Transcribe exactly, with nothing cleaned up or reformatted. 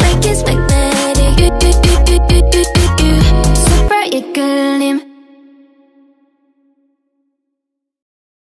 Like it's magnetic. Super, you could leave.